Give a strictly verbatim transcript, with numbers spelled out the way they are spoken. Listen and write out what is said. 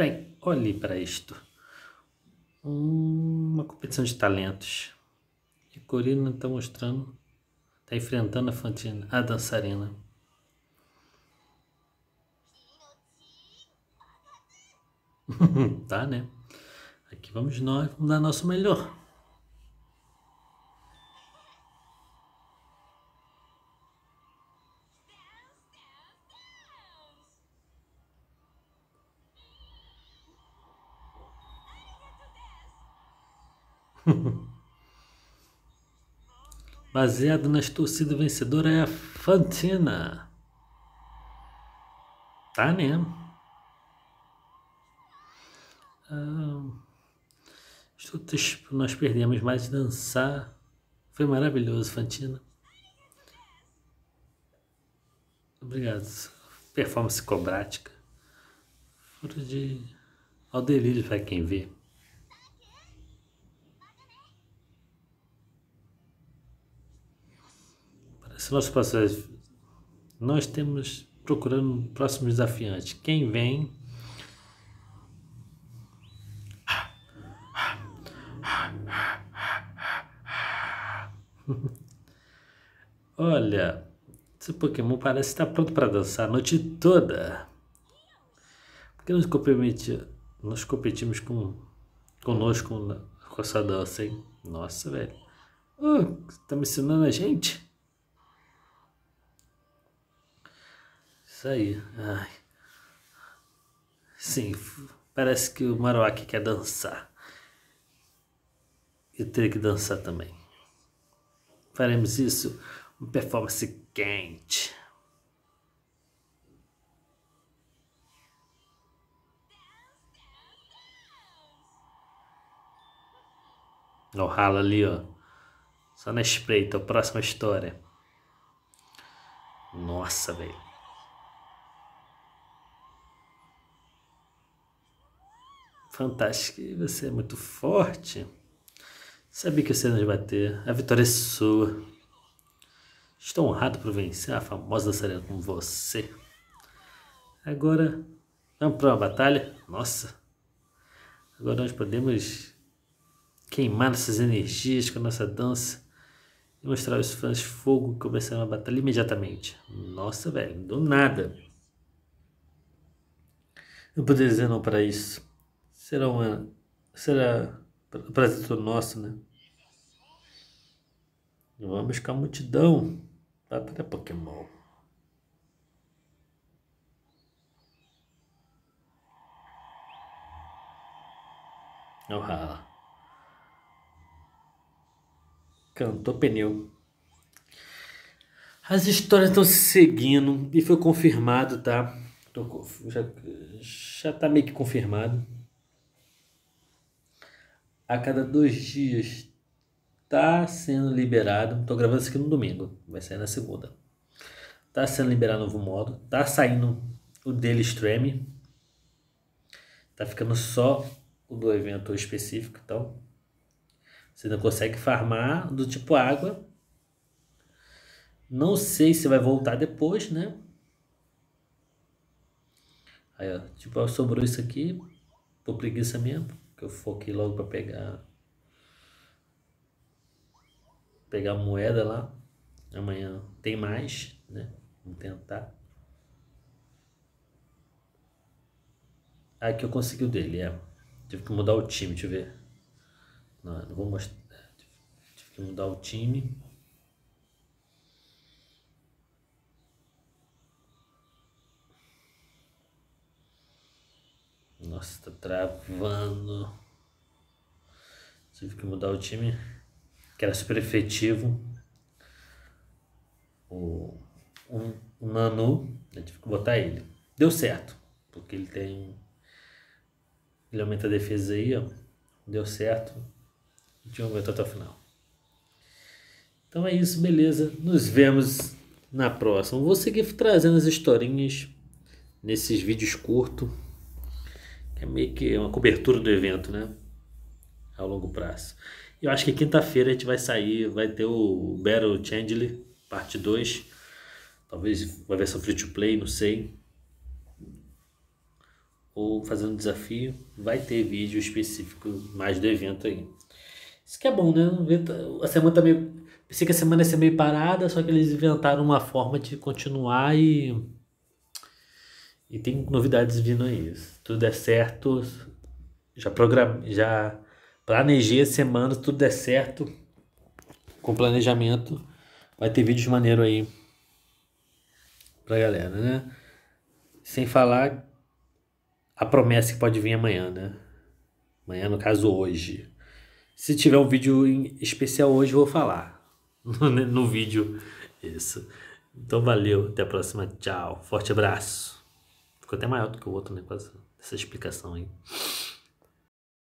Bem, olhe para isto. Uma competição de talentos. E a Corina está mostrando, está enfrentando a Fantina, a dançarina. Tá, né? Aqui vamos nós, vamos dar nosso melhor. Baseado nas torcidas vencedoras é a Fantina. Tá, né? Ah, nós perdemos, mas dançar foi maravilhoso, Fantina. Obrigado. Performance cobrática. Fora de... ao delírio para quem vê. Nosso processo, nós temos procurando um próximo desafiante. Quem vem olha, esse Pokémon parece estar pronto para dançar a noite toda, porque nos competimos, nós competimos com conosco com essa dança, hein? Nossa, velho, oh, tá me ensinando a gente. Isso aí. Ai. Sim, parece que o Maroacá quer dançar. Eu teria que dançar também. Faremos isso, uma performance quente. Olha o ralo ali, ó. Só na espreita, a próxima história. Nossa, velho. Fantástico, você é muito forte. Sabia que você ia nos bater. A vitória é sua. Estou honrado por vencer a famosa dançarina como você. Agora, vamos para uma batalha? Nossa! Agora nós podemos queimar nossas energias com a nossa dança e mostrar aos fãs fogo e começar uma batalha imediatamente. Nossa, velho, do nada. Não poderia dizer não para isso. Será uma, será prazer todo nosso, né? Vamos com a multidão. Batalha Pokémon. Não rala. Cantou pneu. As histórias estão se seguindo e foi confirmado, tá? Tô, já, já tá meio que confirmado. A cada dois dias está sendo liberado. Estou gravando isso aqui no domingo, vai sair na segunda. Está sendo liberado novo modo. Está saindo o Daily Stream. Está ficando só o do evento específico. Então, você não consegue farmar do tipo água. Não sei se vai voltar depois, né? Aí, ó, tipo, ó, sobrou isso aqui. Por preguiça mesmo. Eu foquei logo para pegar pegar a moeda lá. Amanhã tem mais, né? Vamos tentar. Aqui eu consegui o dele, é. Tive que mudar o time, deixa eu ver. Não, não vou mostrar. Tive que mudar o time. Nossa, tá travando. Tive que mudar o time, que era super efetivo. O, o, o Nanu, eu tive que botar ele. Deu certo, porque ele tem... Ele aumenta a defesa aí, ó. Deu certo. A gente aumentou até o final. Então é isso, beleza. Nos vemos na próxima. Vou seguir trazendo as historinhas nesses vídeos curtos. É meio que uma cobertura do evento, né? Ao longo prazo. Eu acho que quinta-feira a gente vai sair, vai ter o Battle Changely, parte dois. Talvez uma versão free to play, não sei. ou fazendo desafio, vai ter vídeo específico mais do evento aí. Isso que é bom, né? A semana também... Pensei que a semana ia ser meio parada, só que eles inventaram uma forma de continuar e... E tem novidades vindo aí. Se tudo der certo, já programei, já planejei a semana, se tudo der certo, com planejamento, vai ter vídeos maneiros aí pra galera, né? Sem falar a promessa que pode vir amanhã, né? Amanhã, no caso, hoje. Se tiver um vídeo especial hoje, eu vou falar no, no vídeo. Isso. Então, valeu. Até a próxima. Tchau. Forte abraço. Ficou até maior do que o outro, né? Quase essa explicação aí.